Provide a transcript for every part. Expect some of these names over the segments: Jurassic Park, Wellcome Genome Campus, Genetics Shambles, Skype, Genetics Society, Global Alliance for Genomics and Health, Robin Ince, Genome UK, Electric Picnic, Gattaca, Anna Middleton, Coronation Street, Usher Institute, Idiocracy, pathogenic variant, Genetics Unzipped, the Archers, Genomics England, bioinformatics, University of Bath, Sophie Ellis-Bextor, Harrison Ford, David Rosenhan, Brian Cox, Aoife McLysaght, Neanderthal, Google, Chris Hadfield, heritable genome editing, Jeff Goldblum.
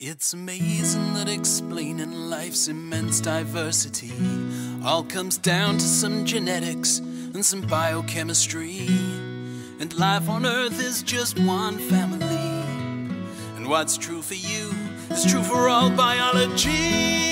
It's amazing that explaining life's immense diversity all comes down to some genetics and some biochemistry. And life on Earth is just one family. And what's true for you is true for all biology.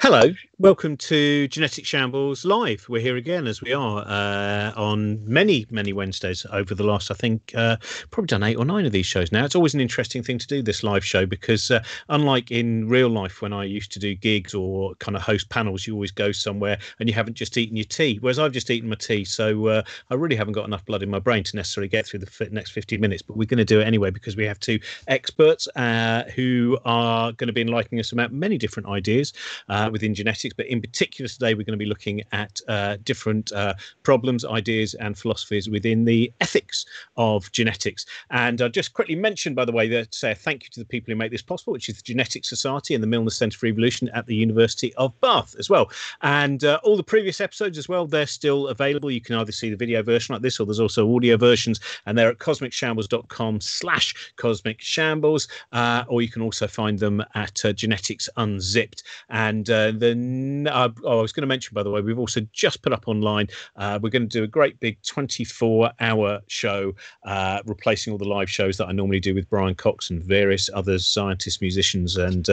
Hello, welcome to Genetic Shambles Live. We're here again, as we are on many Wednesdays over the last, I think, probably done 8 or 9 of these shows now. It's always an interesting thing to do, this live show, because unlike in real life when I used to do gigs or kind of host panels, you always go somewhere and you haven't just eaten your tea, whereas I've just eaten my tea, so I really haven't got enough blood in my brain to necessarily get through the next 50 minutes, but we're going to do it anyway because we have two experts who are going to be enlightening us about many different ideas within genetics, but in particular today we're going to be looking at different problems, ideas and philosophies within the ethics of genetics. And I'll just quickly mention, by the way, that say thank you to the people who make this possible, which is the Genetics Society and the Milner Centre for Evolution at the University of Bath as well. And all the previous episodes as well, they're still available. You can either see the video version like this, or there's also audio versions, and they're at cosmicshambles.com/cosmicshambles, or you can also find them at Genetics Unzipped. And I was going to mention, by the way, we've also just put up online, we're going to do a great big 24-hour show, replacing all the live shows that I normally do with Brian Cox and various other scientists, musicians and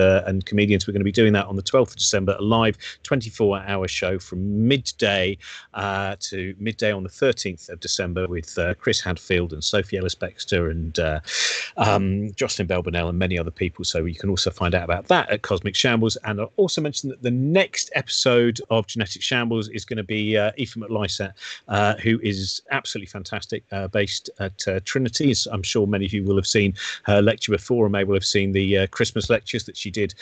comedians. We're going to be doing that on the 12th of December, a live 24-hour show from midday to midday on the 13th of December with Chris Hadfield and Sophie Ellis-Bextor and Jocelyn Bell Burnell and many other people. So you can also find out about that at Cosmic Shambles. And I'll also mention that the next episode of Genetic Shambles is going to be Aoife McLysaght, who is absolutely fantastic, based at Trinity. I'm sure many of you will have seen her lecture before, and may well have seen the Christmas lectures that she did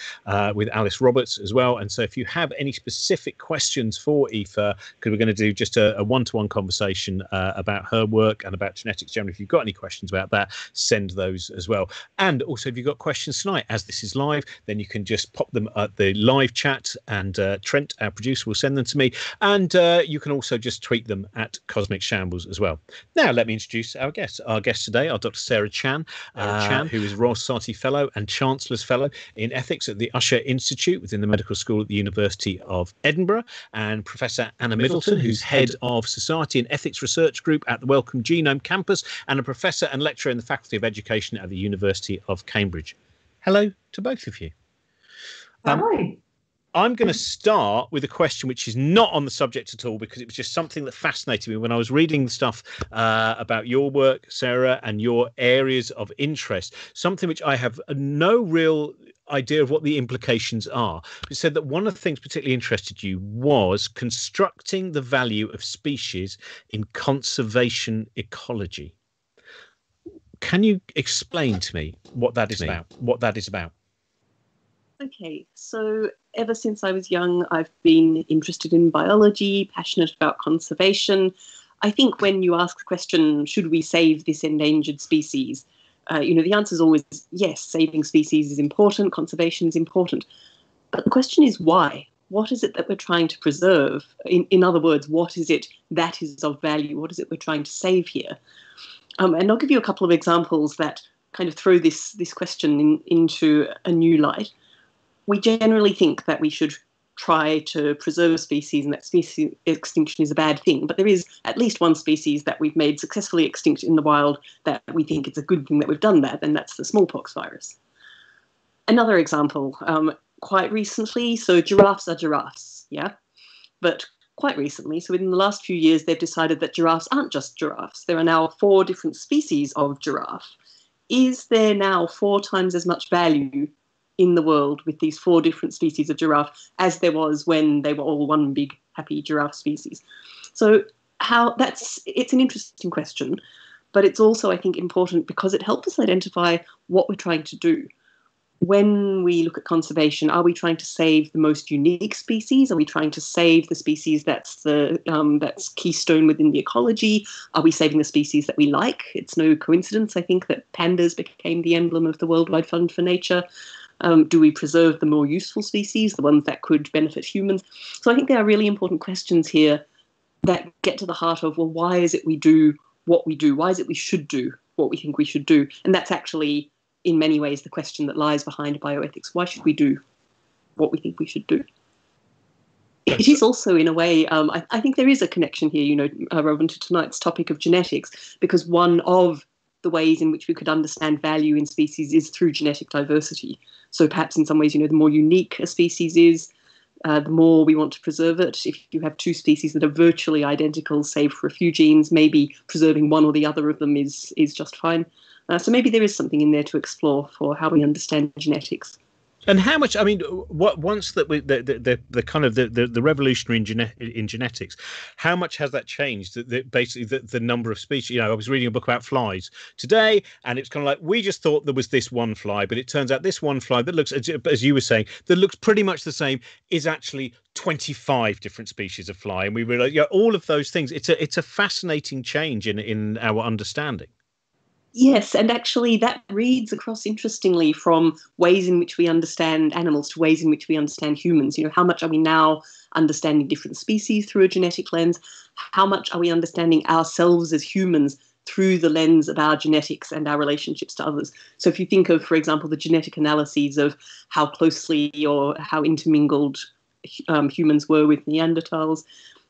with Alice Roberts as well. And so if you have any specific questions for Aoife, because we're going to do just a one-to-one conversation about her work and about genetics generally, if you've got any questions about that, send those as well. And also, if you've got questions tonight, as this is live, then you can just pop them at the live chat, and Trent, our producer, will send them to me. And you can also just tweet them at Cosmic Shambles as well. Now let me introduce our guests. Our guests today are Dr. Sarah Chan, who is Royal Society Fellow and Chancellor's Fellow in Ethics at the Usher Institute within the Medical School at the University of Edinburgh, and Professor Anna Middleton, who's Head of Society and Ethics Research Group at the Wellcome Genome Campus, and a Professor and Lecturer in the Faculty of Education at the University of Cambridge. Hello to both of you. Hi. I'm going to start with a question which is not on the subject at all, because it was just something that fascinated me when I was reading the stuff about your work, Sarah, and your areas of interest, something which I have no real idea of what the implications are. It said that one of the things particularly interested you was constructing the value of species in conservation ecology. Can you explain to me what that is about? Okay, so ever since I was young, I've been interested in biology, passionate about conservation. I think when you ask the question, should we save this endangered species? You know, the answer is always yes, saving species is important, conservation is important. But the question is why? What is it that we're trying to preserve? In other words, what is it that is of value? What is it we're trying to save here? And I'll give you a couple of examples that kind of throw this question into a new light. We generally think that we should try to preserve species and that species extinction is a bad thing. But there is at least one species that we've made successfully extinct in the wild that we think it's a good thing that we've done that, and that's the smallpox virus. Another example, quite recently, so giraffes are giraffes, yeah? But quite recently, so within the last few years, they've decided that giraffes aren't just giraffes. There are now 4 different species of giraffe. Is there now 4 times as much value in the world with these 4 different species of giraffe as there was when they were all one big happy giraffe species? So it's an interesting question, but it's also, I think, important because it helps us identify what we're trying to do. when we look at conservation, are we trying to save the most unique species? Are we trying to save the species that's keystone within the ecology? Are we saving the species that we like? It's no coincidence, I think, that pandas became the emblem of the World Wide Fund for Nature. Do we preserve the more useful species, the ones that could benefit humans? So I think there are really important questions here that get to the heart of, well, why is it we do what we do? Why is it we should do what we think we should do? And that's actually, in many ways, the question that lies behind bioethics. Why should we do what we think we should do? It is also, in a way, I think there is a connection here, you know, Robin, to tonight's topic of genetics, because one of the ways in which we could understand value in species is through genetic diversity. So perhaps in some ways, you know, the more unique a species is, the more we want to preserve it. If you have two species that are virtually identical, save for a few genes, maybe preserving one or the other of them is just fine. So maybe there is something in there to explore for how we understand genetics. And how much, I mean, what once that we, the kind of the revolutionary in genetics, how much has that changed? Basically, the number of species. You know, I was reading a book about flies today, and it's kind of like, we just thought there was this one fly, but it turns out this one fly that looks, as you were saying, that looks pretty much the same is actually 25 different species of fly. And we realized, yeah, all of those things. It's a fascinating change in our understanding. Yes, and actually that reads across interestingly from ways in which we understand animals to ways in which we understand humans. You know, how much are we now understanding different species through a genetic lens? How much are we understanding ourselves as humans through the lens of our genetics and our relationships to others? So if you think of, for example, the genetic analyses of how closely or how intermingled humans were with Neanderthals,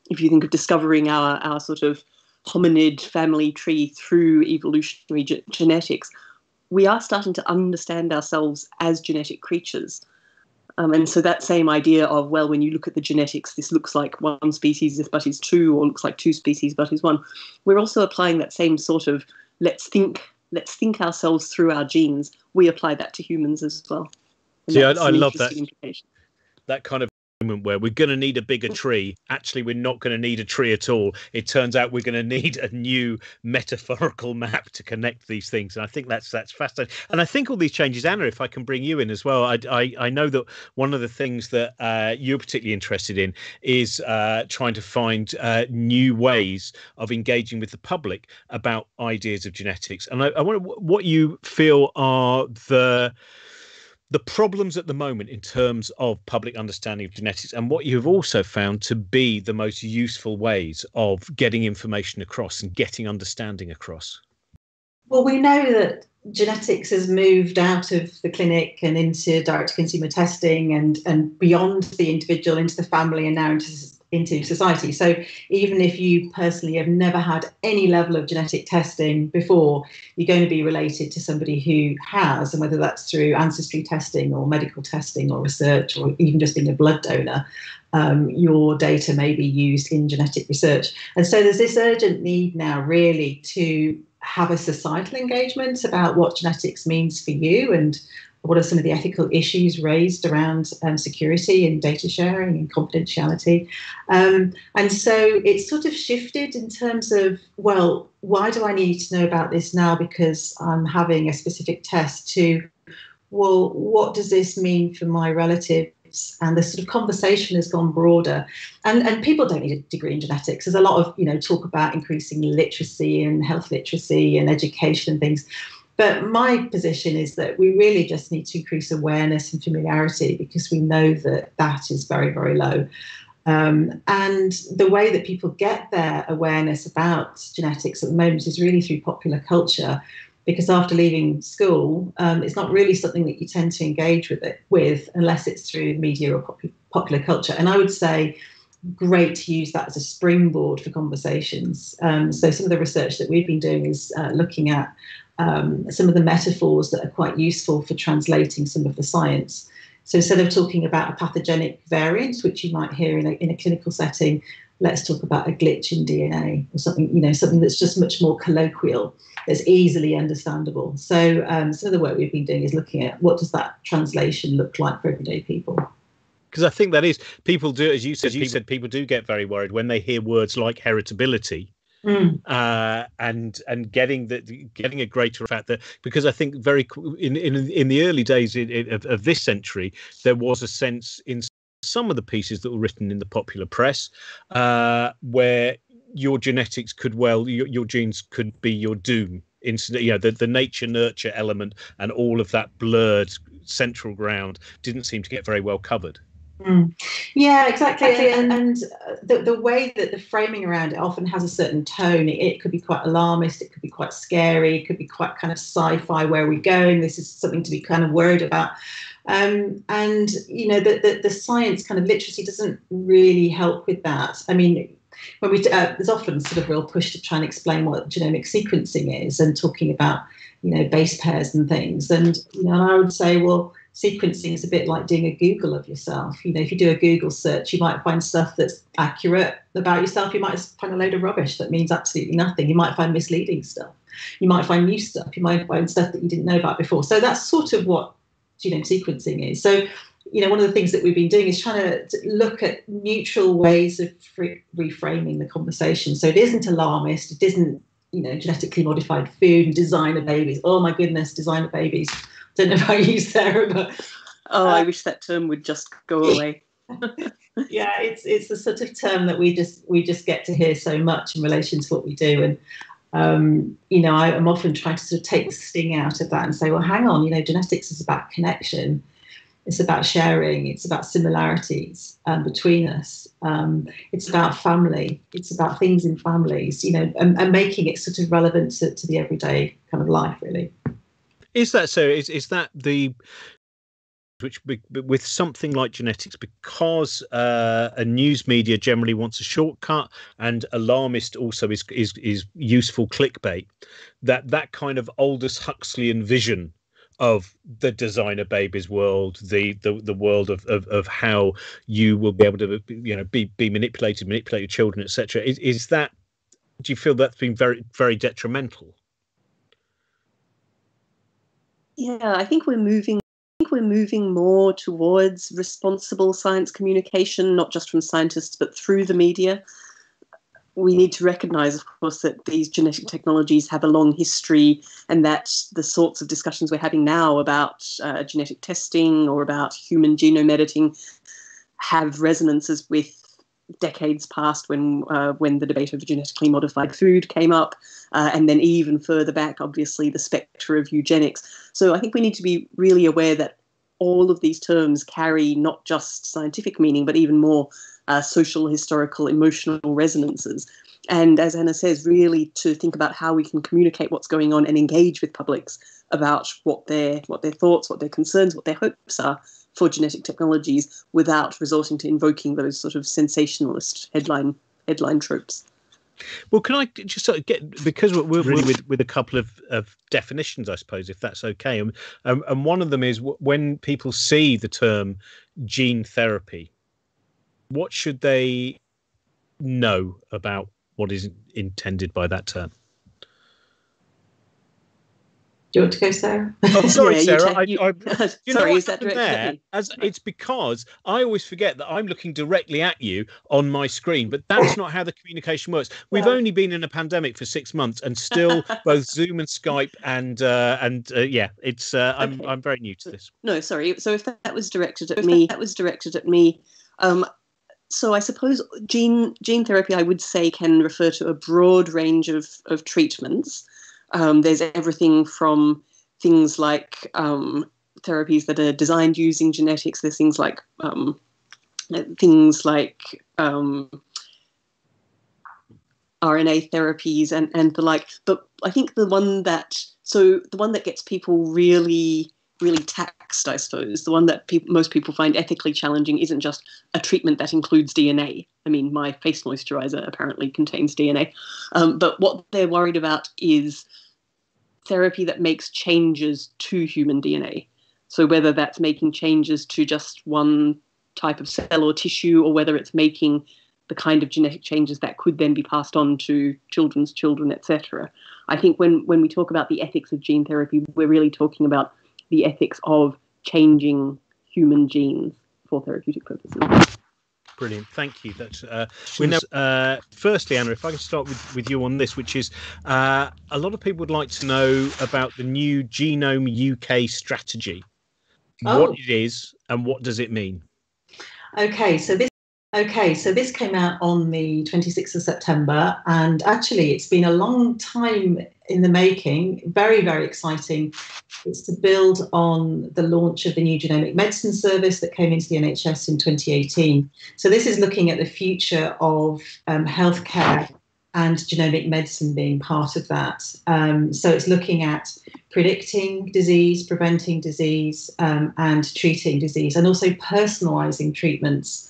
if you think of discovering our sort of hominid family tree through evolutionary genetics, we are starting to understand ourselves as genetic creatures. And so that same idea of, well, when you look at the genetics, this looks like one species but is two, or looks like two species but is one. We're also applying that same sort of let's think ourselves through our genes. We apply that to humans as well. And see, I love that kind of moment where we're going to need a bigger tree. Actually, we're not going to need a tree at all. It turns out we're going to need a new metaphorical map to connect these things. And I think that's fascinating. And I think all these changes, Anna, if I can bring you in as well, I know that one of the things that you're particularly interested in is trying to find new ways of engaging with the public about ideas of genetics. And I wonder what you feel are the problems at the moment in terms of public understanding of genetics, and what you've also found to be the most useful ways of getting information across and getting understanding across. Well, we know that genetics has moved out of the clinic and into direct-to-consumer testing and beyond the individual, into the family, and now into society. So even if you personally have never had any level of genetic testing before, you're going to be related to somebody who has, and whether that's through ancestry testing or medical testing or research or even just being a blood donor, your data may be used in genetic research. And so there's this urgent need now really to have a societal engagement about what genetics means for you and what are some of the ethical issues raised around security and data sharing and confidentiality. And so it's sort of shifted in terms of, well, why do I need to know about this now because I'm having a specific test, to, well, what does this mean for my relative? And the sort of conversation has gone broader, and people don't need a degree in genetics. There's a lot of, you know, talk about increasing literacy and health literacy and education and things, but my position is that we really just need to increase awareness and familiarity, because we know that that is very, very low. And the way that people get their awareness about genetics at the moment is really through popular culture, because after leaving school, it's not really something that you tend to engage with unless it's through media or popular culture. And I would say great to use that as a springboard for conversations. So some of the research that we've been doing is looking at some of the metaphors that are quite useful for translating some of the science. So instead of talking about a pathogenic variant, which you might hear in a clinical setting, let's talk about a glitch in DNA or something, you know, something that's just much more colloquial, that's easily understandable. So some of the work we've been doing is looking at what does that translation look like for everyday people. Because I think that is, people do, as you said, people do get very worried when they hear words like heritability and getting a greater fact that, because I think very in the early days of this century, there was a sense in some of the pieces that were written in the popular press where your genetics could, well, your genes could be your doom. Incident, you know, the nature nurture element and all of that blurred central ground didn't seem to get very well covered. Yeah, exactly. And the way that the framing around it often has a certain tone, it could be quite alarmist, it could be quite scary, it could be quite kind of sci-fi, where are we going, this is something to be kind of worried about. And, you know, the science kind of literacy doesn't really help with that. I mean, when we there's often sort of real push to try and explain what genomic sequencing is and talking about, you know, base pairs and things. And, you know, I would say, well, sequencing is a bit like doing a Google of yourself. You know, if you do a Google search, you might find stuff that's accurate about yourself. You might find a load of rubbish that means absolutely nothing. You might find misleading stuff. You might find new stuff. You might find stuff that you didn't know about before. So that's sort of what genome sequencing is. So, you know, one of the things that we've been doing is trying to look at neutral ways of reframing the conversation. So it isn't alarmist. It isn't, you know, genetically modified food and designer babies. Oh, my goodness, designer babies. Don't know about you, Sarah, but... Oh, I wish that term would just go away. Yeah, it's the sort of term that we just get to hear so much in relation to what we do. And, you know, I'm often trying to sort of take the sting out of that and say, well, hang on, you know, genetics is about connection. It's about sharing. It's about similarities between us. It's about family. It's about things in families, you know, and making it sort of relevant to the everyday kind of life, really. Is that so? Is that the... Which with something like genetics, because a news media generally wants a shortcut, and alarmist also is useful clickbait, that kind of Aldous Huxleyan vision of the designer babies world, the world of how you will be able to, you know, be manipulate your children, etc. Is that, do you feel that's been very, very detrimental? Yeah, I think we're moving more towards responsible science communication, not just from scientists, but through the media. We need to recognise, of course, that these genetic technologies have a long history, and that the sorts of discussions we're having now about genetic testing or about human genome editing have resonances with decades past, when the debate over genetically modified food came up, and then even further back, obviously, the spectre of eugenics. So I think we need to be really aware that all of these terms carry not just scientific meaning, but even more social, historical, emotional resonances. And as Anna says, really to think about how we can communicate what's going on and engage with publics about what their thoughts, what their concerns, what their hopes are for genetic technologies, without resorting to invoking those sort of sensationalist headline tropes. Well, can I just sort of get, because we're really with a couple of definitions, I suppose, if that's okay. And one of them is, when people see the term gene therapy, what should they know about what is intended by that term? Do you want to go, Sarah? Oh, sorry, yeah, Sarah. Sorry, is that directly there? It's because I always forget that I'm looking directly at you on my screen, but that's not how the communication works. We've only been in a pandemic for 6 months, and still both Zoom and Skype and it's. I'm very new to this. No, sorry. So if that was directed at me, so I suppose gene therapy, I would say, can refer to a broad range of treatments. There's everything from things like therapies that are designed using genetics. There's things like RNA therapies and the like. But I think the one that gets people really, really taxed, I suppose, the one that most people find ethically challenging, isn't just a treatment that includes DNA. I mean, my face moisturiser apparently contains DNA. But what they're worried about is therapy that makes changes to human DNA. So whether that's making changes to just one type of cell or tissue, or whether it's making the kind of genetic changes that could then be passed on to children's children, etc. I think when we talk about the ethics of gene therapy, we're really talking about the ethics of changing human genes for therapeutic purposes. brilliant. Thank you. That's we know. Firstly, Anna, if I can start with you on this, which is a lot of people would like to know about the new Genome UK strategy. Oh. What it is and what does it mean? Okay, so this came out on the 26th of September, and actually it's been a long time in the making, very, very exciting. It's to build on the launch of the new genomic medicine service that came into the NHS in 2018. So this is looking at the future of healthcare and genomic medicine being part of that. So it's looking at predicting disease, preventing disease, and treating disease, and also personalising treatments.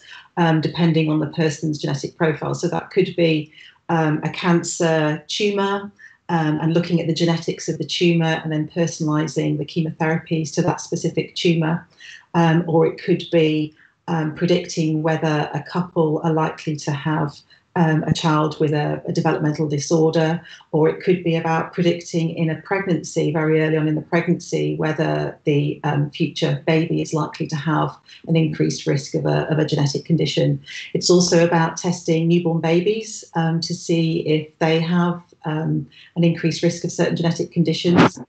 Depending on the person's genetic profile. So that could be a cancer tumour and looking at the genetics of the tumour and then personalising the chemotherapies to that specific tumour. Or it could be predicting whether a couple are likely to have a child with a developmental disorder, or it could be about predicting in a pregnancy, very early on in the pregnancy, whether the future baby is likely to have an increased risk of a genetic condition. It's also about testing newborn babies to see if they have an increased risk of certain genetic conditions. So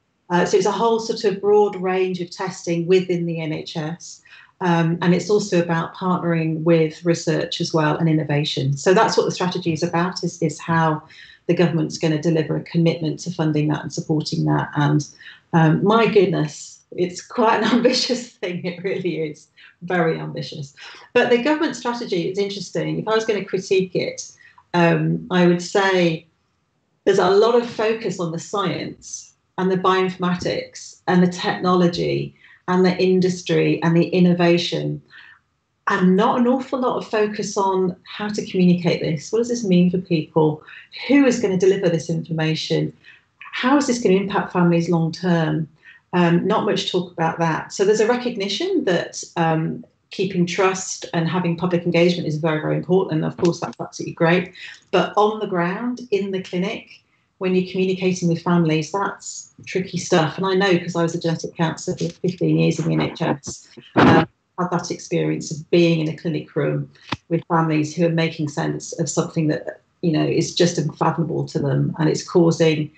it's a whole sort of broad range of testing within the NHS. And it's also about partnering with research as well and innovation. So that's what the strategy is about, is how the government's going to deliver a commitment to funding that and supporting that. And my goodness, it's quite an ambitious thing. It really is very ambitious. But the government strategy is interesting. If I was going to critique it, I would say there's a lot of focus on the science and the bioinformatics and the technology and the industry and the innovation, and not an awful lot of focus on how to communicate this. What does this mean for people? Who is going to deliver this information? How is this going to impact families long term? Not much talk about that. So there's a recognition that keeping trust and having public engagement is very, very important. And of course, that's absolutely great. But on the ground, in the clinic, when you're communicating with families, that's tricky stuff. And I know, because I was a genetic counsellor for 15 years in the NHS, had that experience of being in a clinic room with families who are making sense of something that, you know, is just unfathomable to them. And it's causing,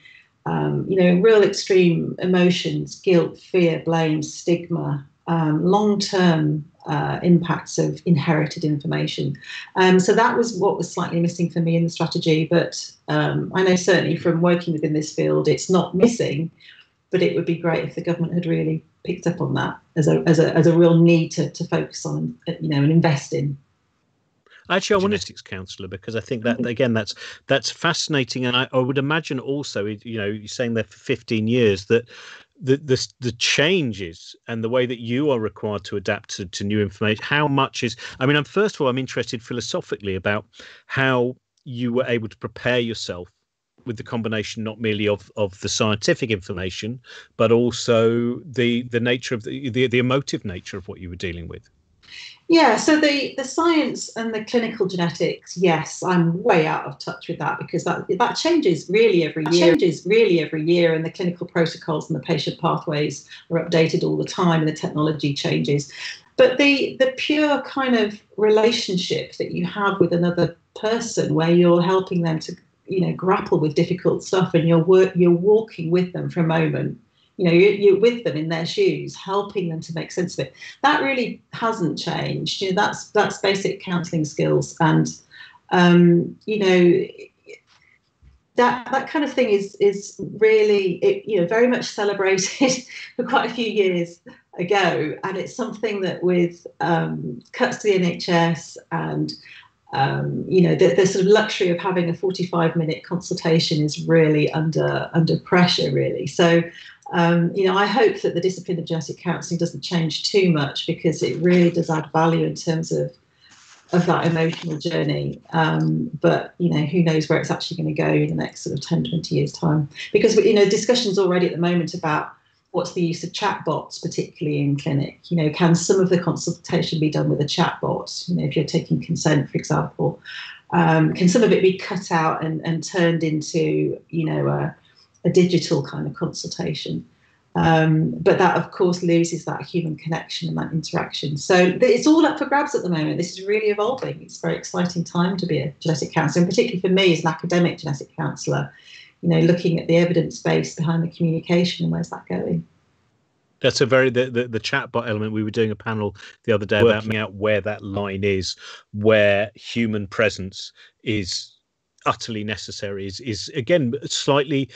you know, real extreme emotions, guilt, fear, blame, stigma, long-term impacts of inherited information. So that was what was slightly missing for me in the strategy, but I know certainly from working within this field it's not missing, but it would be great if the government had really picked up on that as a real need to focus on, you know, and invest in. Actually, I want genetics counsellor, because I think that, again, that's fascinating. And I would imagine also, you know, you're saying there for 15 years that the changes and the way that you are required to adapt to new information, how much is, I mean, first of all, I'm interested philosophically about how you were able to prepare yourself with the combination not merely of the scientific information, but also the nature of the emotive nature of what you were dealing with. Yeah, so the science and the clinical genetics, yes, I'm way out of touch with that, because that changes really every year. And the clinical protocols and the patient pathways are updated all the time, and the technology changes. But the pure kind of relationship that you have with another person, where you're helping them to, you know, grapple with difficult stuff, and you're walking with them for a moment. You know, you're with them in their shoes, helping them to make sense of it. That really hasn't changed. You know, that's basic counselling skills, and you know, that kind of thing is really, you know, very much celebrated for quite a few years ago, and it's something that with cuts to the NHS and you know, the sort of luxury of having a 45-minute consultation is really under pressure, really. So. You know, I hope that the discipline of genetic counselling doesn't change too much, because it really does add value in terms of that emotional journey. But, you know, who knows where it's actually going to go in the next sort of 10, 20 years' time. Because, you know, discussions already at the moment about what's the use of chatbots, particularly in clinic. You know, can some of the consultation be done with a chatbot? You know, if you're taking consent, for example, can some of it be cut out and turned into, you know, a digital kind of consultation, But that, of course, loses that human connection and that interaction. So it's all up for grabs at the moment. This is really evolving. It's a very exciting time to be a genetic counsellor, and particularly for me as an academic genetic counsellor, you know, looking at the evidence base behind the communication and where's that going. That's a very the chatbot element. We were doing a panel the other day about out where that line is, where human presence is utterly necessary, is again slightly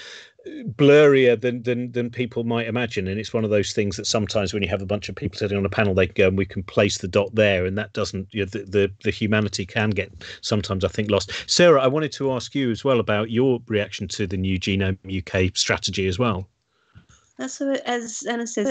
blurrier than people might imagine. And it's one of those things that sometimes when you have a bunch of people sitting on a panel, they go and we can place the dot there, and that doesn't, you know, the humanity can get sometimes, I think, lost. Sarah, I wanted to ask you as well about your reaction to the new Genome UK strategy as well. So as Anna says,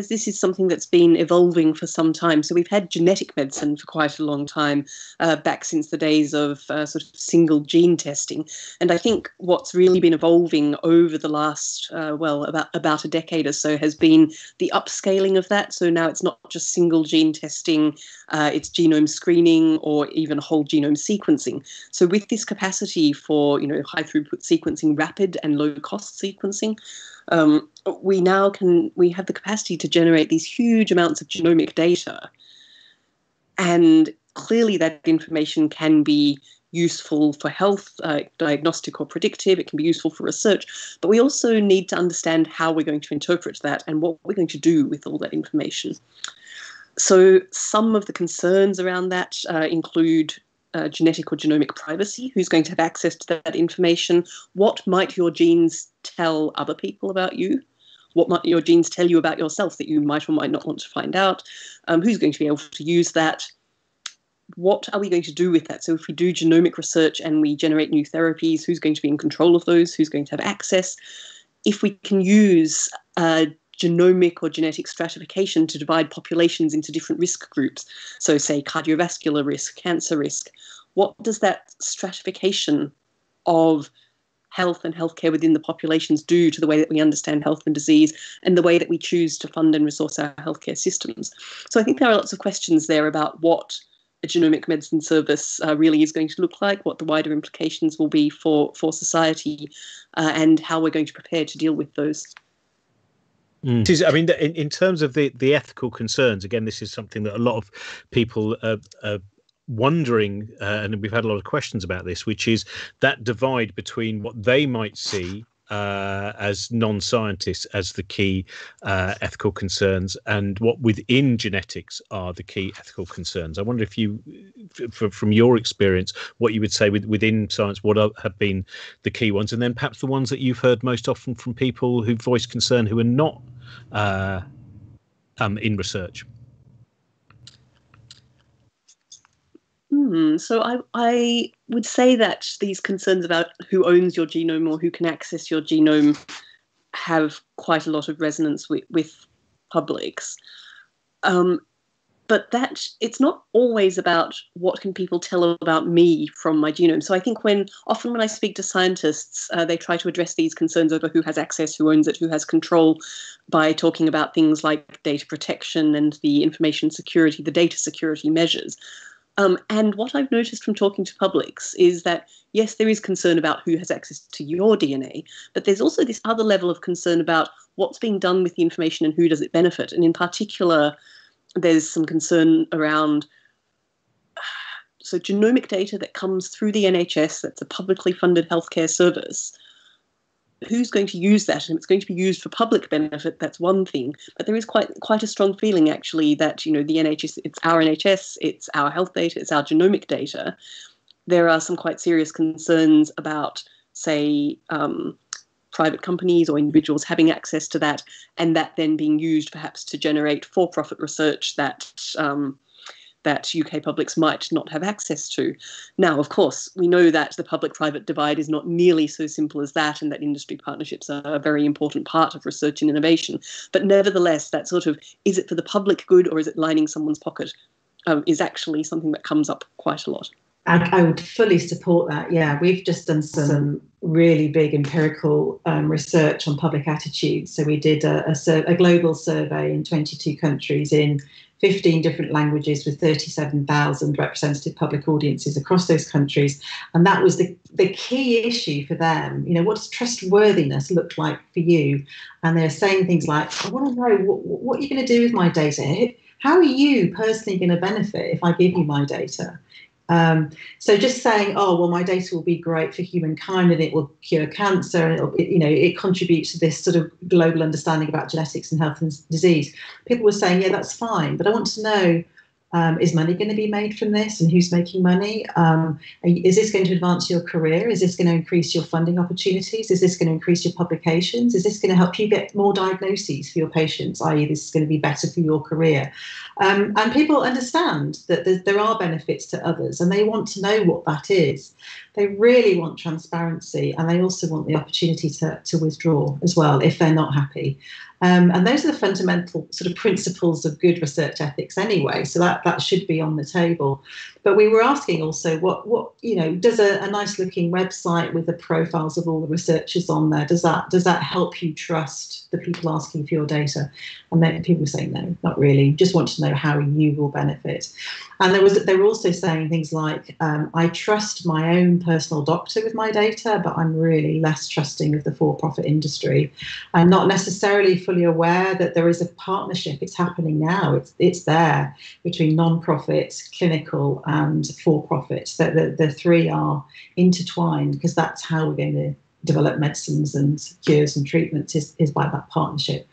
this is something that's been evolving for some time. So we've had genetic medicine for quite a long time, back since the days of sort of single gene testing. And I think what's really been evolving over the last, about a decade or so has been the upscaling of that. So now it's not just single gene testing, it's genome screening or even whole genome sequencing. So with this capacity for, you know, high throughput sequencing, rapid and low cost sequencing, we have the capacity to generate these huge amounts of genomic data, and clearly that information can be useful for health, diagnostic or predictive. It can be useful for research, but we also need to understand how we're going to interpret that and what we're going to do with all that information. So some of the concerns around that include genetic or genomic privacy. Who's going to have access to that information? What might your genes tell other people about you? What might your genes tell you about yourself that you might or might not want to find out? Who's going to be able to use that? What are we going to do with that? So if we do genomic research and we generate new therapies, who's going to be in control of those? Who's going to have access? If we can use genomic or genetic stratification to divide populations into different risk groups, so say cardiovascular risk, cancer risk, what does that stratification of health and healthcare within the populations do to the way that we understand health and disease and the way that we choose to fund and resource our healthcare systems? So I think there are lots of questions there about what a genomic medicine service really is going to look like, what the wider implications will be for society, and how we're going to prepare to deal with those. I mean, in terms of the ethical concerns, again, this is something that a lot of people are wondering, and we've had a lot of questions about this, which is that divide between what they might see as non-scientists as the key ethical concerns and what within genetics are the key ethical concerns. I wonder if you, from your experience, what you would say within science, what have been the key ones, and then perhaps the ones that you've heard most often from people who voice concern who are not in research. So I would say that these concerns about who owns your genome or who can access your genome have quite a lot of resonance with publics. But that it's not always about what can people tell about me from my genome. So I think often when I speak to scientists, they try to address these concerns over who has access, who owns it, who has control by talking about things like data protection and the information security, the data security measures. And what I've noticed from talking to publics is that, yes, there is concern about who has access to your DNA, but there's also this other level of concern about what's being done with the information and who does it benefit. And in particular, there's some concern around genomic data that comes through the NHS, that's a publicly funded healthcare service. Who's going to use that? And it's going to be used for public benefit. That's one thing. But there is quite a strong feeling, actually, that, you know, the NHS, it's our NHS, it's our health data, it's our genomic data. There are some quite serious concerns about, say, private companies or individuals having access to that, and that then being used perhaps to generate for-profit research that that UK publics might not have access to. Now, of course, we know that the public-private divide is not nearly so simple as that, and that industry partnerships are a very important part of research and innovation. But nevertheless, that sort of, is it for the public good or is it lining someone's pocket, is actually something that comes up quite a lot. I would fully support that, yeah. We've just done some really big empirical research on public attitudes. So we did a global survey in 22 countries in 15 different languages with 37,000 representative public audiences across those countries. And that was the key issue for them. You know, what does trustworthiness look like for you? And they're saying things like, I want to know what are you going to do with my data? How are you personally going to benefit if I give you my data? So just saying, oh, well, my data will be great for humankind and it will cure cancer and it contributes to this sort of global understanding about genetics and health and disease. People were saying, yeah, that's fine, but I want to know, is money going to be made from this and who's making money? Is this going to advance your career? Is this going to increase your funding opportunities? Is this going to increase your publications? Is this going to help you get more diagnoses for your patients, i.e. this is going to be better for your career? And people understand that there are benefits to others and they want to know what that is. They really want transparency and they also want the opportunity to withdraw as well if they're not happy. And those are the fundamental sort of principles of good research ethics anyway, so that should be on the table. But we were asking also what does a nice looking website with the profiles of all the researchers on there, does that help you trust the people asking for your data? And then people were saying, no, not really, just want to know how you will benefit. And they were also saying things like, I trust my own personal doctor with my data, but I'm really less trusting of the for-profit industry. I'm not necessarily fully aware that there is a partnership. It's happening now. It's there between non-profits, clinical and for-profits. The three are intertwined because that's how we're going to develop medicines and cures and treatments is by that partnership.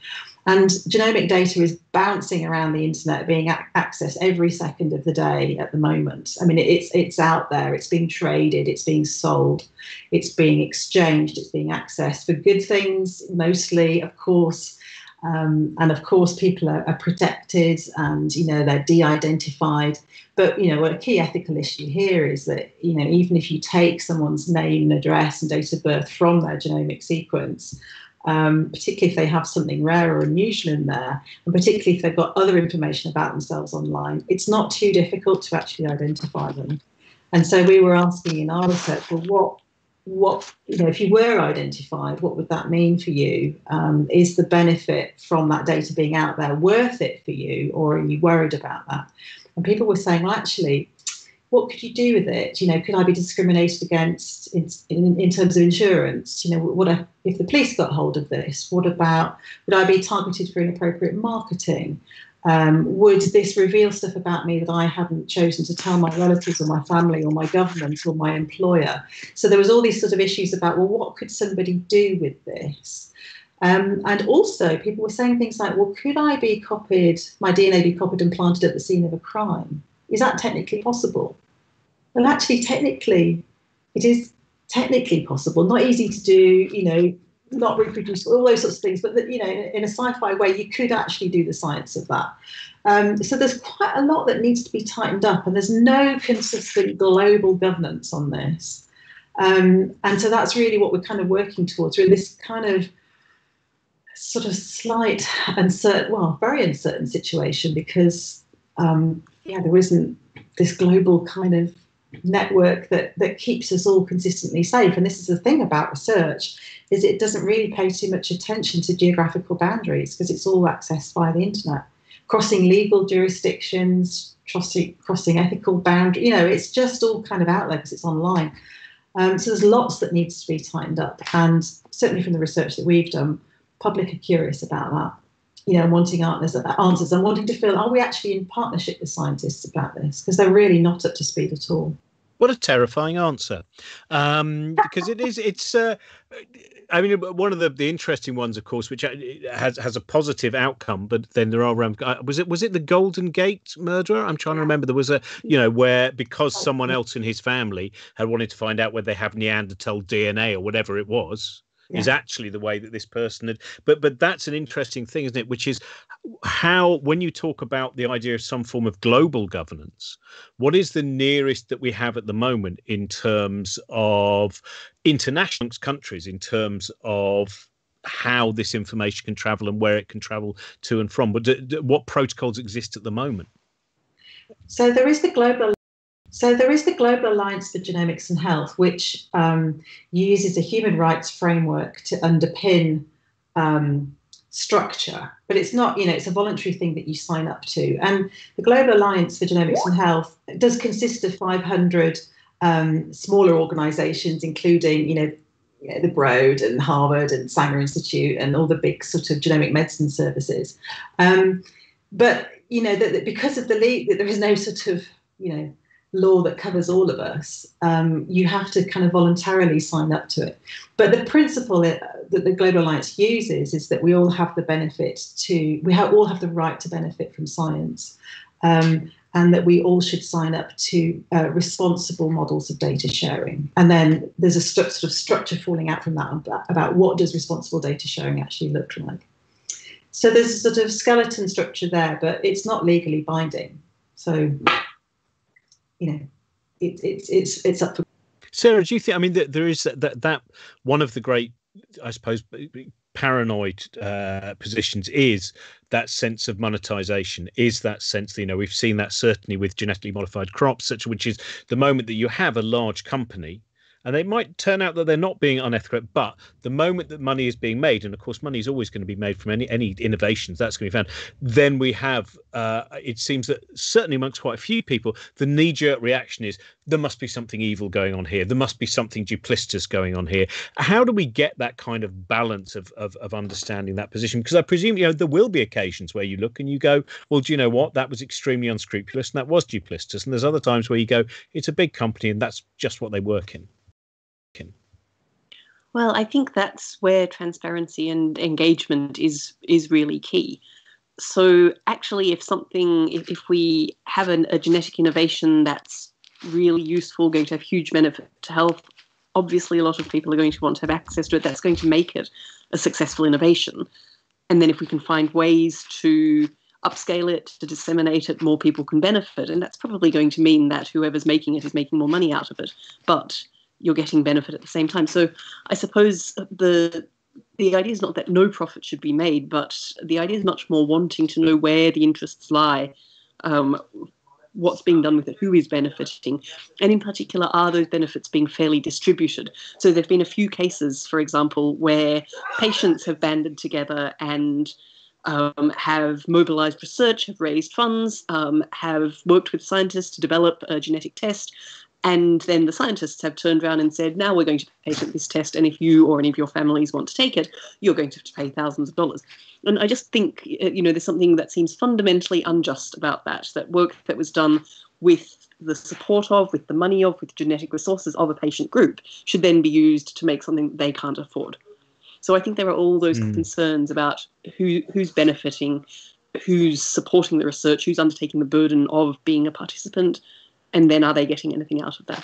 And genomic data is bouncing around the internet, being accessed every second of the day at the moment. I mean, it's out there, it's being traded, it's being sold, it's being exchanged, it's being accessed for good things, mostly, of course. And of course, people are protected and, they're de-identified. But, a key ethical issue here is that, even if you take someone's name and address and date of birth from their genomic sequence, particularly if they have something rare or unusual in there, and particularly if they've got other information about themselves online, it's not too difficult to actually identify them. And so we were asking in our research, well, what if you were identified, what would that mean for you? Is the benefit from that data being out there worth it for you, or are you worried about that? And people were saying, well, actually, what could you do with it? Could I be discriminated against in terms of insurance? What if the police got hold of this? What about, would I be targeted for inappropriate marketing? Would this reveal stuff about me that I haven't chosen to tell my relatives or my family or my government or my employer? So there was all these sort of issues about, well, what could somebody do with this? And also people were saying things like, well, could I be copied, my DNA be copied and planted at the scene of a crime? Is that technically possible? Well, actually, technically, it is technically possible. Not easy to do, not reproducible, all those sorts of things. But, in a sci-fi way, you could actually do the science of that. So there's quite a lot that needs to be tightened up. And there's no consistent global governance on this. And so that's really what we're kind of working towards, really this kind of sort of slight, uncertain, well, very uncertain situation because... there isn't this global kind of network that keeps us all consistently safe. And this is the thing about research, is it doesn't really pay too much attention to geographical boundaries because it's all accessed by the internet. Crossing legal jurisdictions, crossing ethical boundaries, it's just all kind of out there because it's online. So there's lots that needs to be tightened up. And certainly from the research that we've done, public are curious about that. Wanting answers and wanting to feel, are we actually in partnership with scientists about this? Because they're really not up to speed at all. What a terrifying answer. Because one of the interesting ones, of course, which has a positive outcome, but then there are, was it the Golden Gate murderer? I'm trying to remember. There was a, where because someone else in his family had wanted to find out whether they have Neanderthal DNA or whatever it was. Yeah. Is actually the way that this person had, but that's an interesting thing, isn't it? Which is how, when you talk about the idea of some form of global governance, what is the nearest that we have at the moment in terms of international countries, in terms of how this information can travel and where it can travel to and from? But what protocols exist at the moment? So there is the global. So there is the Global Alliance for Genomics and Health, which uses a human rights framework to underpin structure, but it's not, you know, it's a voluntary thing that you sign up to. And the Global Alliance for Genomics and Health does consist of 500 smaller organisations, including, the Broad and Harvard and Sanger Institute and all the big sort of genomic medicine services. But, that because of the leak, that there is no sort of, law that covers all of us, you have to kind of voluntarily sign up to it. But the principle that the Global Alliance uses is that we all have the benefit to, all have the right to benefit from science, and that we all should sign up to responsible models of data sharing. And then there's a sort of structure falling out from that about what does responsible data sharing actually look like. So there's a sort of skeleton structure there, but it's not legally binding. So, it's up for. Sarah, do you think? I mean, there is that one of the great, I suppose, paranoid positions is that sense of monetization. Is that sense, we've seen that certainly with genetically modified crops, which is the moment that you have a large company. And they might turn out that they're not being unethical, but the moment that money is being made, and of course money is always going to be made from any innovations, that's going to be found, then we have, it seems that certainly amongst quite a few people, the knee-jerk reaction is, there must be something evil going on here. There must be something duplicitous going on here. How do we get that kind of balance of understanding that position? Because I presume, there will be occasions where you look and you go, well, do you know what? That was extremely unscrupulous and that was duplicitous. And there's other times where you go, it's a big company and that's just what they work in. Well, I think that's where transparency and engagement is really key. So actually, if we have a genetic innovation that's really useful, going to have huge benefit to health, obviously a lot of people are going to want to have access to it. That's going to make it a successful innovation. And then if we can find ways to upscale it, to disseminate it, more people can benefit. And that's probably going to mean that whoever's making it is making more money out of it. But you're getting benefit at the same time. So I suppose the idea is not that no profit should be made, but the idea is much more wanting to know where the interests lie, what's being done with it, who is benefiting, and in particular, are those benefits being fairly distributed? So there have been a few cases, for example, where patients have banded together and have mobilised research, have raised funds, have worked with scientists to develop a genetic test, and then the scientists have turned around and said, now we're going to patent this test, and if you or any of your families want to take it, you're going to have to pay thousands of dollars. And I just think, there's something that seems fundamentally unjust about that, that work that was done with the support of, with the money of, with genetic resources of a patient group should then be used to make something they can't afford. So I think there are all those concerns about who's benefiting, who's supporting the research, who's undertaking the burden of being a participant, and then are they getting anything out of that?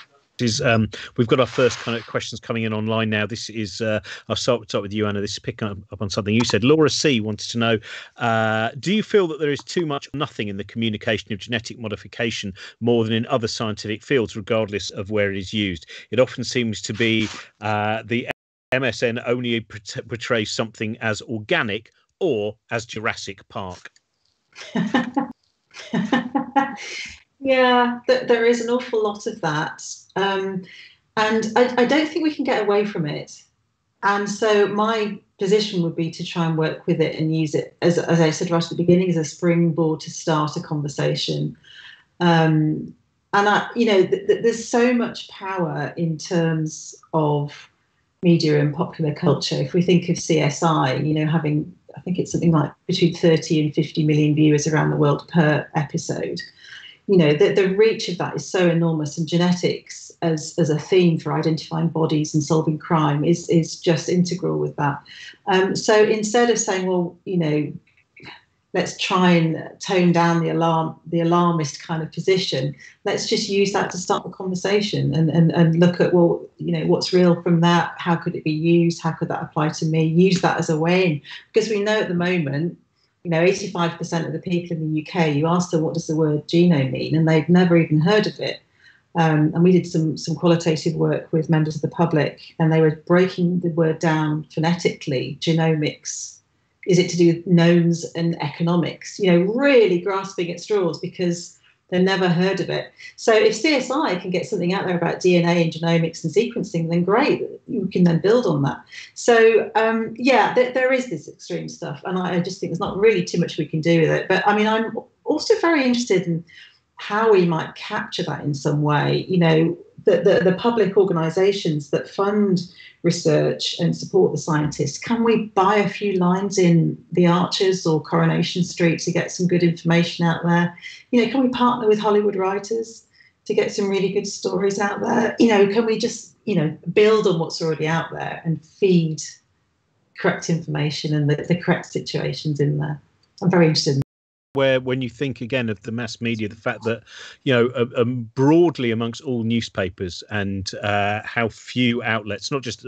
We've got our first kind of questions coming in online now. This is, I'll start with you, Anna. This is picking up on something you said. Laura C. wanted to know, do you feel that there is too much nothing in the communication of genetic modification more than in other scientific fields, regardless of where it is used? It often seems to be the MSN only portrays something as organic or as Jurassic Park. Yeah, there is an awful lot of that. And I don't think we can get away from it. And so my position would be to try and work with it and use it, as I said right at the beginning, as a springboard to start a conversation. There's so much power in terms of media and popular culture. If we think of CSI, having, I think it's something like between 30 and 50 million viewers around the world per episode. The reach of that is so enormous, and genetics as a theme for identifying bodies and solving crime is just integral with that. So instead of saying, well, let's try and tone down the alarmist kind of position, let's just use that to start the conversation and look at, well, what's real from that? How could it be used? How could that apply to me? Use that as a way in, because we know at the moment, 85% of the people in the UK, you ask them, what does the word genome mean? And they've never even heard of it. And we did some qualitative work with members of the public, and they were breaking the word down phonetically. Genomics, is it to do with gnomes and economics? Really grasping at straws, because They've never heard of it. So if CSI can get something out there about DNA and genomics and sequencing, then great. You can then build on that. So, yeah, there is this extreme stuff. And I just think there's not really too much we can do with it. But, I mean, I'm also very interested in how we might capture that in some way. You know, the public organisations that fund research and support the scientists, can we buy a few lines in the Archers or Coronation Street to get some good information out there? You know, can we partner with Hollywood writers to get some really good stories out there? You know, can we just, you know, build on what's already out there and feed correct information and the correct situations in there? I'm very interested in that. Where, when you think again of the mass media, the fact that, you know, broadly amongst all newspapers and how few outlets, not just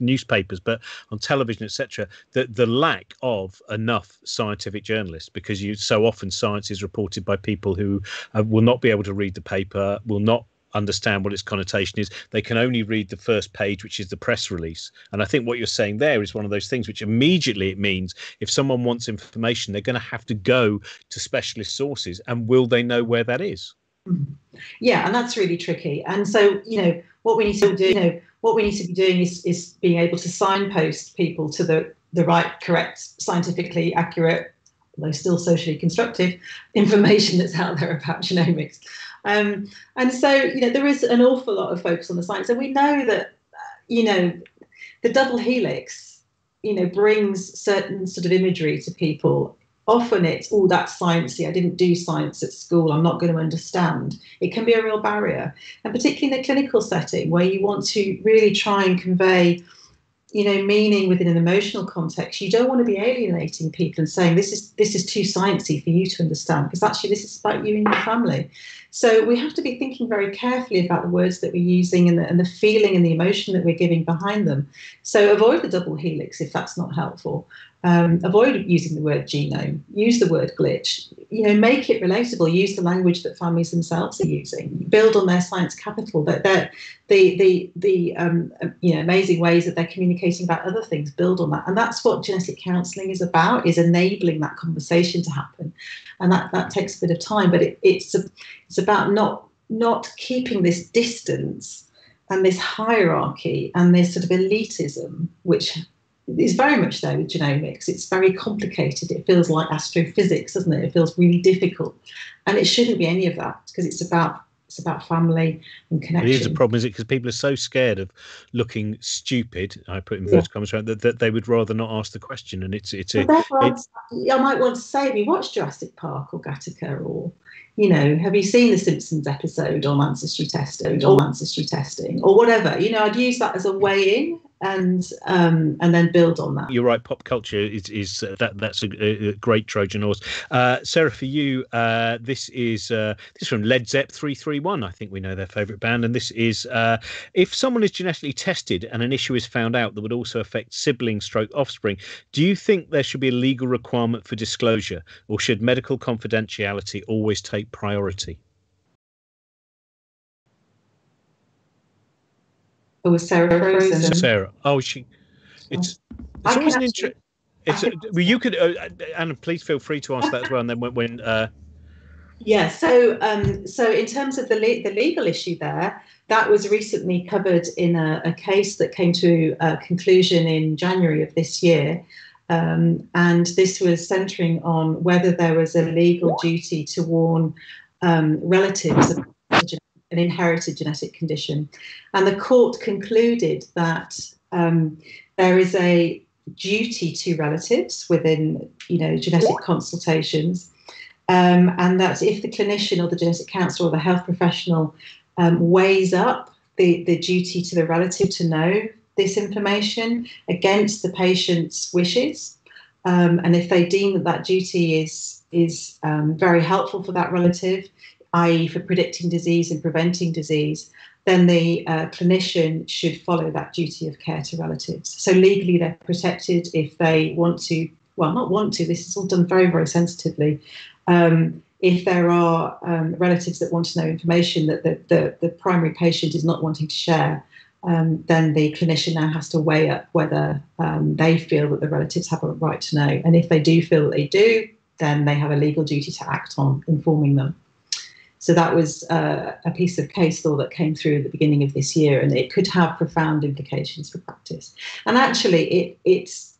newspapers, but on television, etc., the lack of enough scientific journalists, because you so often science is reported by people who will not be able to read the paper, will not understand what its connotation is. They can only read the first page, which is the press release. And I think what you're saying there is one of those things which immediately it means if someone wants information, they're going to have to go to specialist sources. And will they know where that is? Yeah, and that's really tricky. And so, you know, what we need to do, you know, what we need to be doing is being able to signpost people to the right, correct, scientifically accurate, although still socially constructed, information that's out there about genomics. And so, you know, there is an awful lot of focus on the science. And we know that, you know, the double helix, you know, brings certain sort of imagery to people. Often it's, oh, that's sciencey. I didn't do science at school. I'm not going to understand. It can be a real barrier. And particularly in the clinical setting where you want to really try and convey, you know, meaning within an emotional context, you don't want to be alienating people and saying this is too sciencey for you to understand, because actually this is about you and your family. So we have to be thinking very carefully about the words that we're using and the feeling and the emotion that we're giving behind them. So avoid the double helix if that's not helpful. Avoid using the word genome. Use the word glitch. You know, make it relatable. Use the language that families themselves are using. Build on their science capital. You know, amazing ways that they're communicating about other things. Build on that, and that's what genetic counselling is about: is enabling that conversation to happen, and that takes a bit of time. But it's about not keeping this distance and this hierarchy and this sort of elitism, which is very much there with genomics. It's very complicated. It feels like astrophysics, doesn't it? It feels really difficult. And it shouldn't be any of that, because it's about family and connection. It is a problem, is it? Because people are so scared of looking stupid, I put inverted commas around, that they would rather not ask the question. And I might want to say, have you watched Jurassic Park or Gattaca, or, you know, have you seen the Simpsons episode on ancestry testing or whatever? You know, I'd use that as a way in. And then build on that. You're right. Pop culture is that's a great Trojan horse. Sarah, for you, this is from Led Zepp 331. I think we know their favourite band. And this is if someone is genetically tested and an issue is found out that would also affect siblings/offspring, do you think there should be a legal requirement for disclosure, or should medical confidentiality always take priority? It was Sarah frozen. Sarah. Oh, she. It's always an interesting. Well, you could, Anna, please feel free to answer that as well. And then when. Yeah. So in terms of the legal issue there, that was recently covered in a case that came to a conclusion in January of this year, and this was centering on whether there was a legal duty to warn relatives of an inherited genetic condition. And the court concluded that there is a duty to relatives within, you know, genetic consultations, and that if the clinician or the genetic counsellor or the health professional weighs up the duty to the relative to know this information against the patient's wishes, and if they deem that duty is very helpful for that relative, i.e. for predicting disease and preventing disease, then the clinician should follow that duty of care to relatives. So legally they're protected if they want to, well, not want to, this is all done very, very sensitively. If there are relatives that want to know information that the primary patient is not wanting to share, then the clinician now has to weigh up whether they feel that the relatives have a right to know. And if they do feel that they do, then they have a legal duty to act on informing them. So that was a piece of case law that came through at the beginning of this year, and it could have profound implications for practice. And actually, it's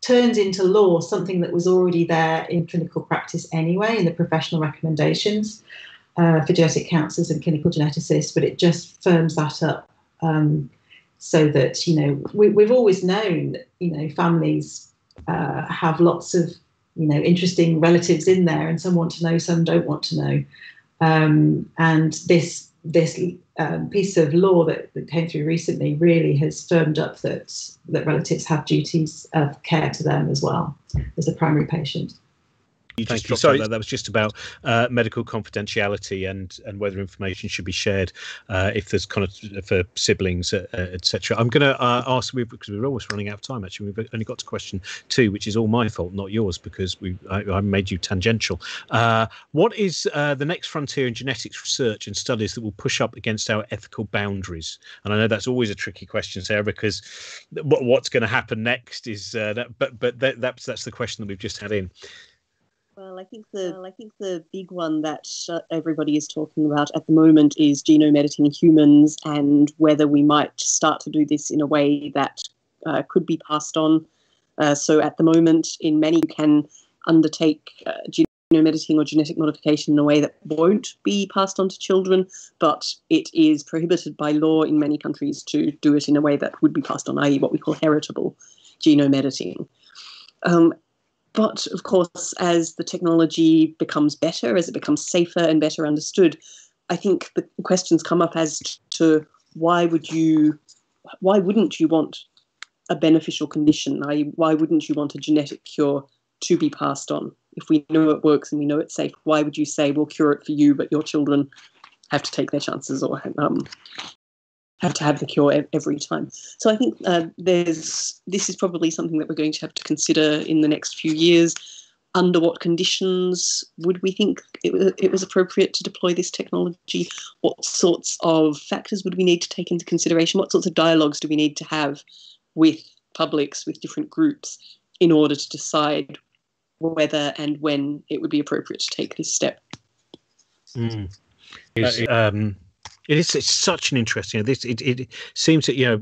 turned into law something that was already there in clinical practice anyway, in the professional recommendations for genetic counselors and clinical geneticists, but it just firms that up so that, you know, we've always known, you know, families have lots of, you know, interesting relatives in there, and some want to know, some don't want to know. And this piece of law that came through recently really has firmed up that relatives have duties of care to them as well as the primary patient. Thank you. Sorry, that was just about medical confidentiality and whether information should be shared if there's kind of for siblings, etc. I'm going to ask, because we're almost running out of time. Actually, we've only got to question 2, which is all my fault, not yours, because I made you tangential. What is the next frontier in genetics research and studies that will push up against our ethical boundaries? And I know that's always a tricky question, Sarah, because what's going to happen next is that's the question that we've just had in. Well, I think the big one that everybody is talking about at the moment is genome editing in humans, and whether we might start to do this in a way that could be passed on. So at the moment, in many, you can undertake genome editing or genetic modification in a way that won't be passed on to children, but it is prohibited by law in many countries to do it in a way that would be passed on, i.e. what we call heritable genome editing. But, of course, as the technology becomes better, as it becomes safer and better understood, I think the questions come up as to why wouldn't you want a beneficial condition? Why wouldn't you want a genetic cure to be passed on? If we know it works and we know it's safe, why would you say, we'll cure it for you, but your children have to take their chances or have to have the cure every time? So I think this is probably something that we're going to have to consider in the next few years. Under what conditions would we think it was appropriate to deploy this technology? What sorts of factors would we need to take into consideration? What sorts of dialogues do we need to have with publics, with different groups, in order to decide whether and when it would be appropriate to take this step? Mm. It's such an interesting. It seems that, you know,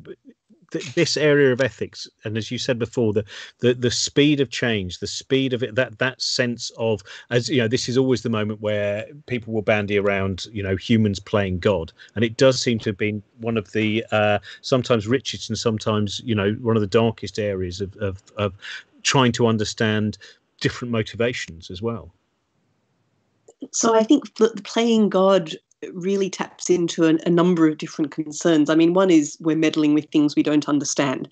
this area of ethics, and as you said before, the speed of change, the speed of it, that sense of, as you know, this is always the moment where people will bandy around, you know, humans playing God, and it does seem to have been one of the sometimes richest and sometimes, you know, one of the darkest areas of trying to understand different motivations as well. So I think the playing God really taps into a number of different concerns. I mean, one is we're meddling with things we don't understand.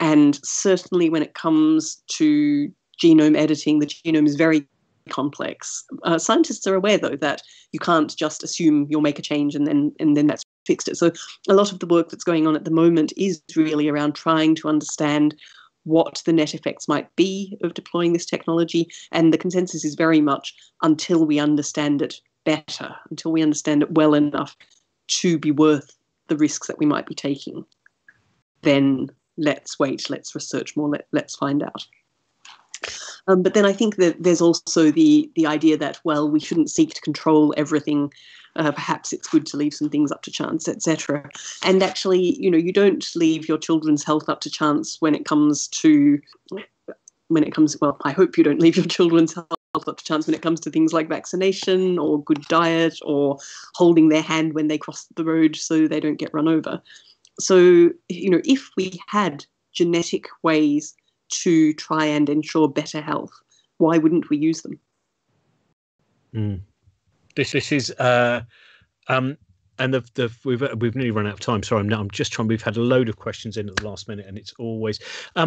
And certainly when it comes to genome editing, the genome is very complex. Scientists are aware, though, that you can't just assume you'll make a change and then that's fixed it. So a lot of the work that's going on at the moment is really around trying to understand what the net effects might be of deploying this technology. And the consensus is very much, until we understand it better, until we understand it well enough to be worth the risks that we might be taking, then let's wait, let's research more, let's find out. But then I think that there's also the idea that, well, we shouldn't seek to control everything. Perhaps it's good to leave some things up to chance, etc. And actually, you know, you don't leave your children's health up to chance well, I hope you don't leave your children's health up to chance when it comes to things like vaccination or good diet or holding their hand when they cross the road so they don't get run over. So, you know, if we had genetic ways to try and ensure better health, why wouldn't we use them? Mm. This is and we've nearly run out of time. Sorry, I'm just trying. We've had a load of questions in at the last minute, and it's always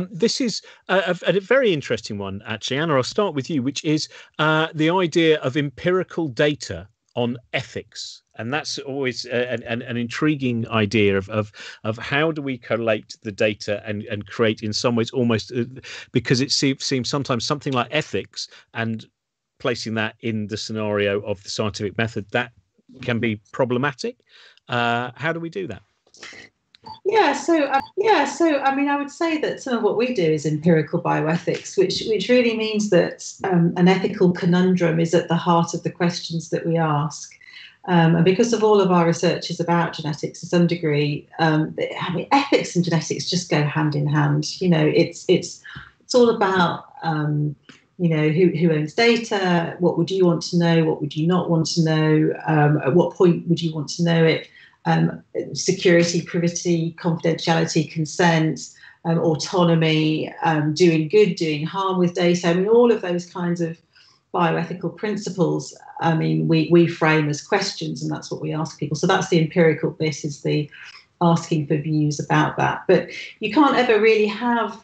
this is a very interesting one, actually. Anna, I'll start with you, which is the idea of empirical data on ethics. And that's always an intriguing idea of how do we collate the data and create, in some ways, almost because it seems sometimes something like ethics and placing that in the scenario of the scientific method, that can be problematic. How do we do that? So I mean, I would say that some of what we do is empirical bioethics, which really means that an ethical conundrum is at the heart of the questions that we ask. And because of all of our research is about genetics to some degree, ethics and genetics just go hand in hand. You know, it's all about, you know, who owns data, what would you want to know, what would you not want to know, at what point would you want to know it, security, privity, confidentiality, consent, autonomy, doing good, doing harm with data. I mean, all of those kinds of bioethical principles, I mean, we frame as questions, and that's what we ask people. So that's the empirical bit, is the asking for views about that. But you can't ever really have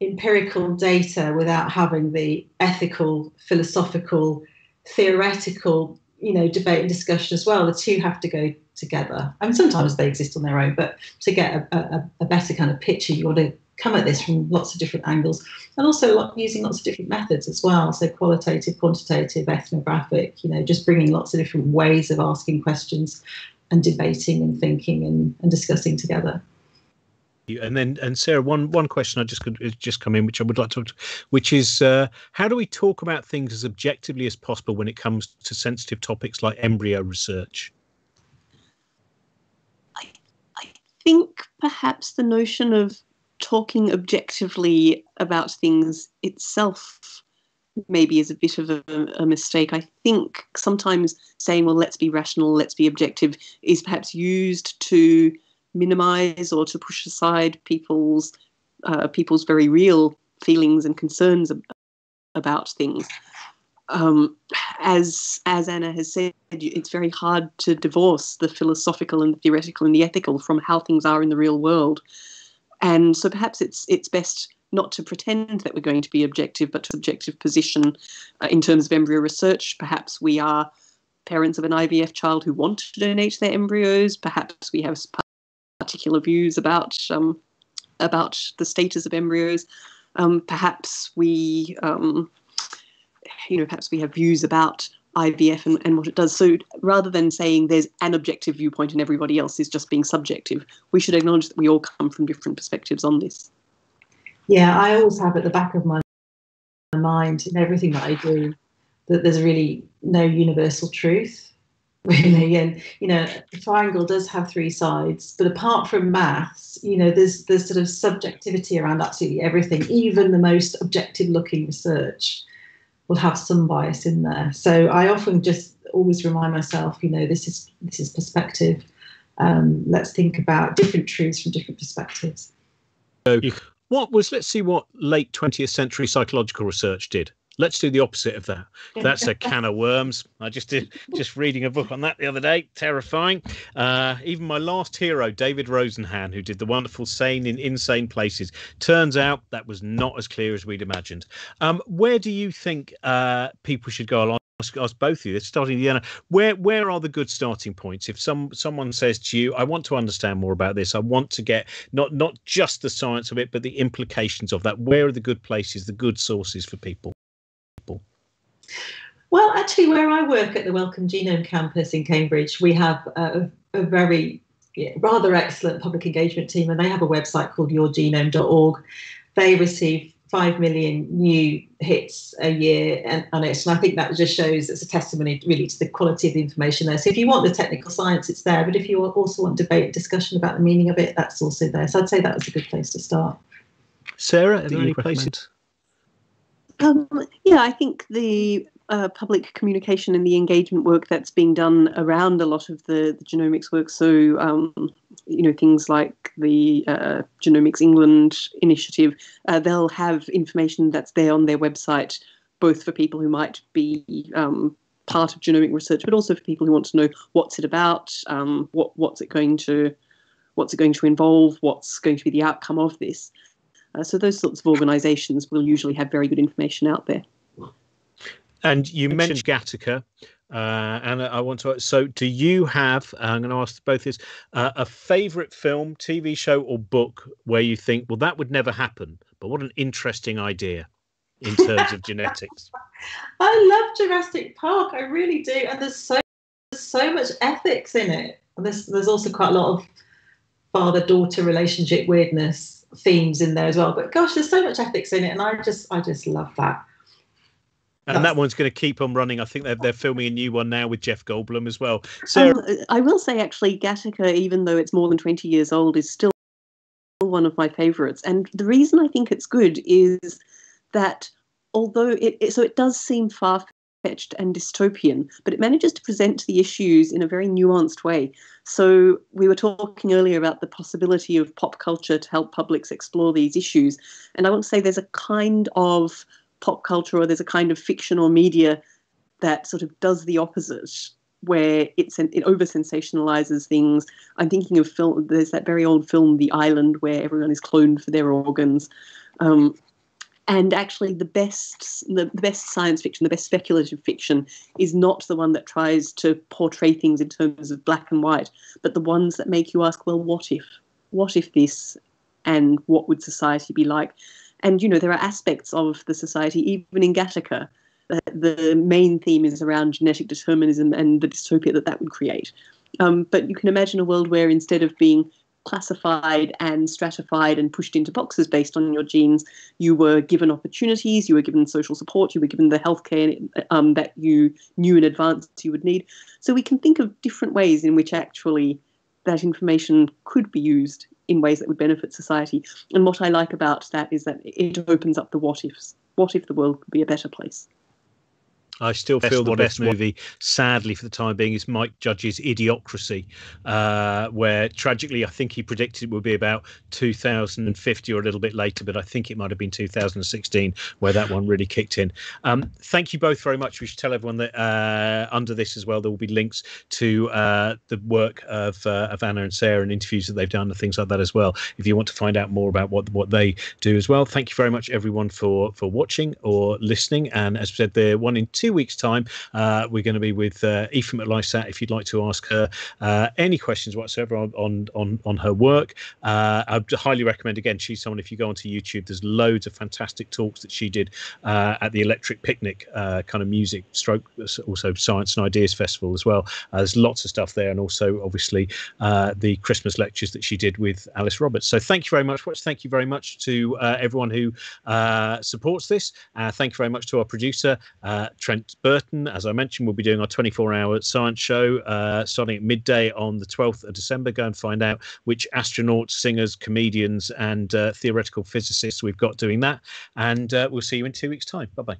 empirical data without having the ethical, philosophical, theoretical, you know, debate and discussion as well. The two have to go together. I mean, sometimes they exist on their own, but to get a better kind of picture, you want to come at this from lots of different angles, and also using lots of different methods as well. So qualitative, quantitative, ethnographic, you know, just bringing lots of different ways of asking questions and debating and thinking and discussing together. And then, and Sarah, one question I just come in, which I would like to talk to, which is how do we talk about things as objectively as possible when it comes to sensitive topics like embryo research? I think perhaps the notion of talking objectively about things itself maybe is a bit of a mistake. I think sometimes saying, well, let's be rational, let's be objective, is perhaps used to minimize or to push aside people's very real feelings and concerns about things. As Anna has said, it's very hard to divorce the philosophical and the theoretical and the ethical from how things are in the real world. And so perhaps it's best not to pretend that we're going to be objective, but to objective position. In terms of embryo research, perhaps we are parents of an IVF child who want to donate their embryos. Perhaps we have particular views about the status of embryos. Perhaps we have views about IVF and what it does. So rather than saying there's an objective viewpoint and everybody else is just being subjective, we should acknowledge that we all come from different perspectives on this. Yeah, I always have at the back of my mind in everything that I do that there's really no universal truth, really. And, you know, the triangle does have three sides, but apart from maths, you know, there's sort of subjectivity around absolutely everything. Even the most objective looking research will have some bias in there. So I often just always remind myself, you know, this is perspective. Let's think about different truths from different perspectives. So let's see what late 20th century psychological research did. Let's do the opposite of that. That's a can of worms. I just reading a book on that the other day. Terrifying. Even my last hero, David Rosenhan, who did the wonderful Sane in Insane Places, turns out that was not as clear as we'd imagined. Where do you think people should go? I'll ask both of you. Starting the end. Where are the good starting points? If someone says to you, I want to understand more about this, I want to get not just the science of it, but the implications of that. Where are the good places, the good sources for people? Well, actually, where I work at the Wellcome Genome Campus in Cambridge, we have a very rather excellent public engagement team, and they have a website called yourgenome.org. They receive 5 million new hits a year on it, and I think that just shows it's a testimony really to the quality of the information there. So if you want the technical science, it's there, but if you also want debate and discussion about the meaning of it, that's also there. So I'd say that was a good place to start. Sarah, are there any places? I think the public communication and the engagement work that's being done around a lot of the genomics work. So, things like the Genomics England initiative, they'll have information that's there on their website, both for people who might be part of genomic research, but also for people who want to know what's it about, what's it going to involve, what's going to be the outcome of this. So those sorts of organisations will usually have very good information out there. And you mentioned Gattaca, and I want to. So, do you have? I'm going to ask both this: a favourite film, TV show, or book where you think, well, that would never happen, but what an interesting idea in terms of genetics. I love Jurassic Park. I really do, and there's so much ethics in it. And there's also quite a lot of father-daughter relationship weirdness themes in there as well, but gosh, there's so much ethics in it, and I just love that. And that one's going to keep on running. I think they're filming a new one now with Jeff Goldblum as well. So I will say, actually, Gattaca, even though it's more than 20 years old, is still one of my favourites. And the reason I think it's good is that although it does seem far-fetched and dystopian, but it manages to present the issues in a very nuanced way. So we were talking earlier about the possibility of pop culture to help publics explore these issues. And I want to say there's a kind of pop culture, or there's a kind of fiction or media that sort of does the opposite, where it over sensationalizes things. I'm thinking of film, there's that very old film The Island, where everyone is cloned for their organs, and actually the best science fiction, the best speculative fiction, is not the one that tries to portray things in terms of black and white, but the ones that make you ask, well, what if this, and what would society be like? And, you know, there are aspects of the society, even in Gattaca, the main theme is around genetic determinism and the dystopia that would create. But you can imagine a world where, instead of being classified and stratified and pushed into boxes based on your genes, you were given opportunities, you were given social support, you were given the healthcare that you knew in advance you would need. So we can think of different ways in which actually that information could be used in ways that would benefit society. And what I like about that is that it opens up the what-ifs. What if the world could be a better place? I still feel the best movie, sadly for the time being, is Mike Judge's Idiocracy, where tragically I think he predicted it would be about 2050 or a little bit later, but I think it might have been 2016 where that one really kicked in. Thank you both very much. We should tell everyone that under this as well there will be links to the work of Anna and Sarah and interviews that they've done and things like that as well, if you want to find out more about what they do as well. Thank you very much, everyone, for watching or listening. And as we said, the one in 2 weeks time we're going to be with Aoife McLysaght. If you'd like to ask her any questions whatsoever on her work, I'd highly recommend, again, she's someone, if you go onto YouTube, there's loads of fantastic talks that she did at the Electric Picnic kind of music stroke, also Science and Ideas Festival as well. There's lots of stuff there, and also obviously the Christmas lectures that she did with Alice Roberts. So thank you very much. Thank you very much to everyone who supports this. Thank you very much to our producer, Trent Burton. As I mentioned, we'll be doing our 24-hour science show starting at midday on the 12th of December. Go and find out which astronauts, singers, comedians and theoretical physicists we've got doing that. And we'll see you in 2 weeks' time. Bye-bye.